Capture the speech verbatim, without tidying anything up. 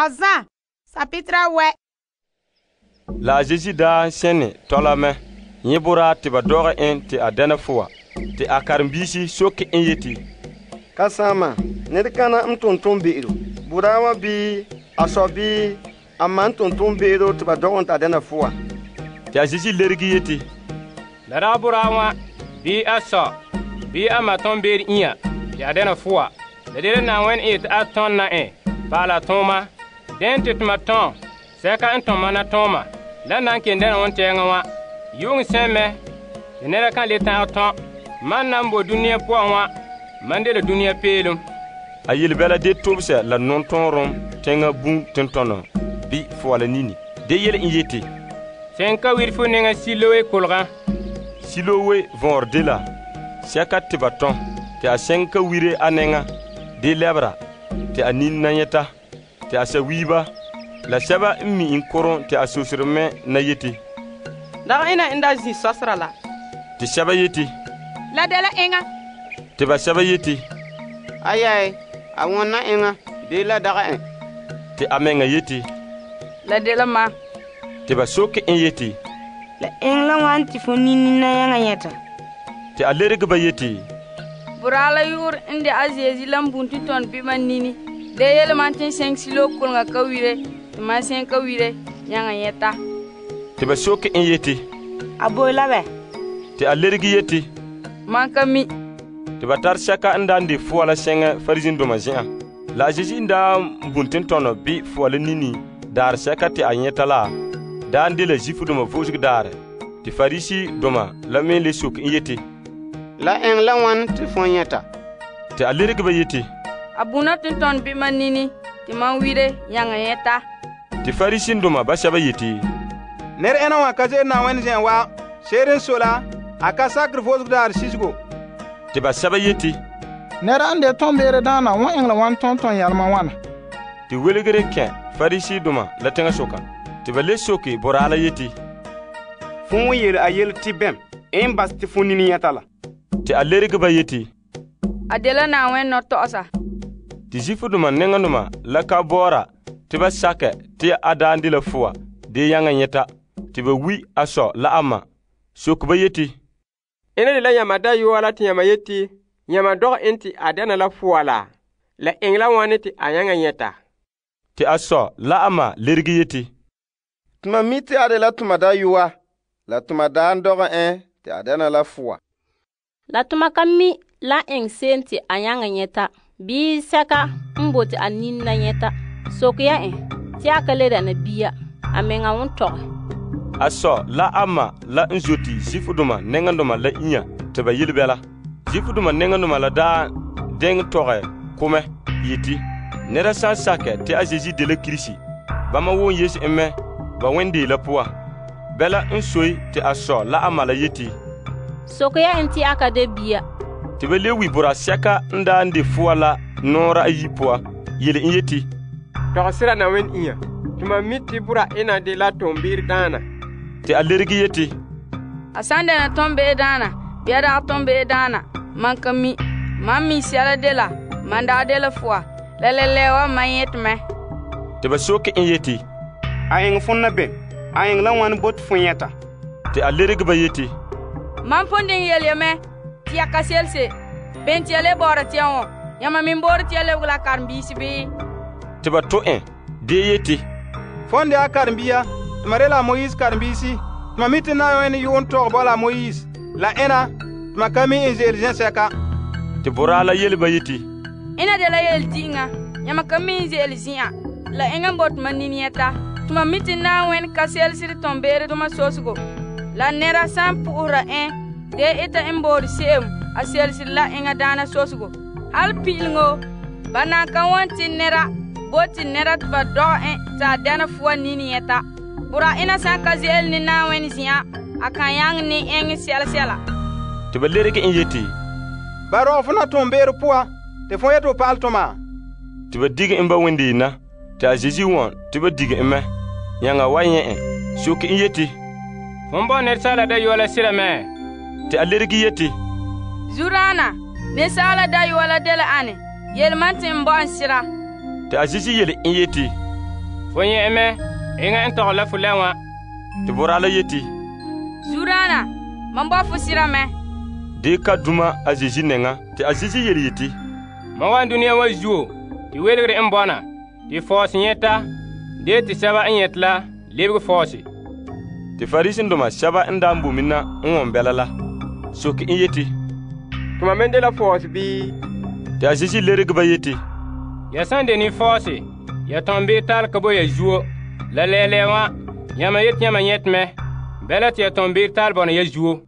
Azan, sapitra we. La jejida sene tolame yebura tibadora enti adenafua ti akarmbisi soki enyeti. Kasama nerikana mtontombeiro burawa bi asobi amantontombeiro tibadora enti adenafua. Ti ajiji lerigiyeti. Lara burawa bi aso bi amatombeiro nya ti adenafua. Ledere na wen it aton na en bala toma dentit maton seka entoma na toma la nanke ndena won tengawa yung seme nera kan leta aton man nambo dunia powa mandele dunia pelum ayil bela de tobse la non tonrom tenga bun tentono bi fo la nini de yel injeti senka wirfo nenga silowe kolga silowe vordela seka tibaton te asenka wire anenga de lebra te anin nanyeta te asawiba la saba mi inkoron te asosurme nayeti da ina ndazi sasrala te saba yeti la dela enga te ba saba yeti ayay awona enga de la daga en te amenga yeti la dela ma te ba soke en yeti la engla wanti fonini nayanga yeta te alerege ba yeti Burala yur inde azezi lambuntu ton biman nini de yele mantin cinq silo kolnga kawire ma cinq kawire nyanga yeta te ba soke en yeti aboy labe te alergi yeti mankami te ba tar shaka ndandi fola senga farizin do majia la jiji nda buntin tono bi fola nini dar shaka te anyeta la dandi le jifudo ma vosuk dar te farisi doma la men le soke en yeti La en la wan ti fonyeta ti alirig ba yeti abuna tinton bi manini ti manwire yanga yeta ti farisin duma ba shaba yeti ner ena wa kaje na wan jen wa seren sola aka sacre vosg dar sisgo ti ba shaba yeti ner ande tombere dana wa en la wan tonton yalma wana ti weligre ken farisi duma la tenga soka ti ba le soki borala yeti fun yel ayel ti bem en bas ti funini yatala Ti alerige ba yeti adela na wen no tosa ti jifuduma nenganuma la kabora ti ba sake ti adandi la fua de yanga nyeta ti ba wi aso la ama sok ba yeti ene la yama da yola ti yama yeti yama dog enti adana la fua la la engla waneti ayanga nyeta ti aso la ama lerige yeti tuma miti adela tuma da yoa la tuma da ndoga en ti adana la fua La tumakami la engsenti ayanga nyeta bi saka mboti aninna nyeta sokuya en ti akale da na biya amenga wonto aso la ama la njoti jifuduma nenganduma la inya te ba yilbela jifuduma nenganduma la da deng tore kuma yiti nera sa saka te ajeji de la krisi ba ma won yesu emme ba wende la poa bela nsoi te aso la ama la yiti Sokoya enti akade bia tibele wi borasaka nda ndi fuala nora yipoa yele yeti Torasira na wen iya tuma miti bura ina de la tombir dana te alergi yeti Asande na tombe dana biada tombe dana mankami mami siala de la manda de la fua lelelewa mayetme te basoke yeti ayeng funna be ayeng lawan bot funyata te alergi ba yeti Man fonding yele me ti akaselse benti yele borati on yama min borati yele la karmbisi bi ti bato en de yeti fonde akarmbia marela moise karmbisi mamiti na en yon to bala moise la ena makami intelligence ka ti borala yele bayiti ina de la yele tinga yama kami intelligence la enga bot maninieta mamiti na en kaselse tombere do masosgo La nera san pura en de ita embori sem a selsi la enga dana sosgo al pilngo bana kawanti nera boti nera tba do en ta dana fwa nini eta bura ina san kazel ni na wen ziya akanyang ni en selsela to belereke en yeti baro funa tombero poa te fo yeto paltoma to bedige emba wendi na ta jiji won to bedige emme yanga wanye en shoki en yeti Fombo nersala da yola sirame te alergi yeti Zurana nesala da yola dela ane yel mantin bon sira te ajiji yel en yeti Voyez aimé, et un tour la foule moi. Tu pourras le yeti. Surana, mamba fosirame. Deka duma azizi nenga, te azizi yeli yeti. Mawa dunia wajuo, tu wele mbana, tu force nyeta, de tu sava nyetla, libre force. Tu farisin duma sava ndambu mina umbelala. Soki yeti. Tu m'amènes la force bi. Tu azizi le regba yeti. Ya sande ni force. Ya tombé tal que boye jouo la lelewa yama yet yama yet me belat ya tombé tal bon ya jouo